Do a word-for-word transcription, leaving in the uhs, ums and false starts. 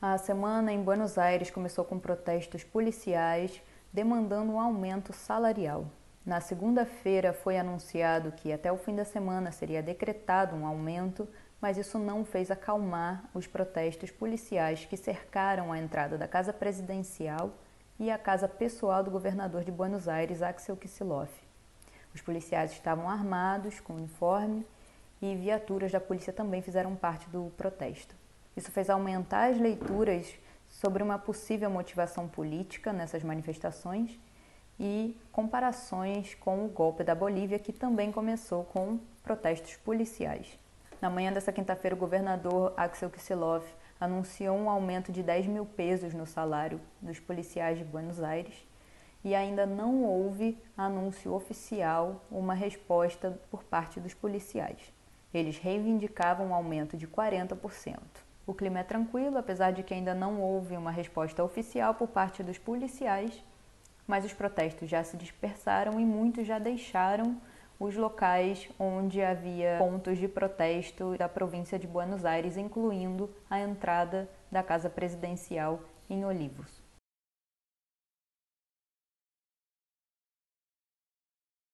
A semana em Buenos Aires começou com protestos policiais demandando um aumento salarial. Na segunda-feira foi anunciado que até o fim da semana seria decretado um aumento, mas isso não fez acalmar os protestos policiais que cercaram a entrada da Casa Presidencial e a casa pessoal do governador de Buenos Aires, Axel Kicillof. Os policiais estavam armados, com uniforme, e viaturas da polícia também fizeram parte do protesto. Isso fez aumentar as leituras sobre uma possível motivação política nessas manifestações e comparações com o golpe da Bolívia, que também começou com protestos policiais. Na manhã dessa quinta-feira, o governador Axel Kicillof anunciou um aumento de dez mil pesos no salário dos policiais de Buenos Aires e ainda não houve anúncio oficial, uma resposta por parte dos policiais. Eles reivindicavam um aumento de quarenta por cento. O clima é tranquilo, apesar de que ainda não houve uma resposta oficial por parte dos policiais, mas os protestos já se dispersaram e muitos já deixaram os locais onde havia pontos de protesto da província de Buenos Aires, incluindo a entrada da Casa Presidencial em Olivos.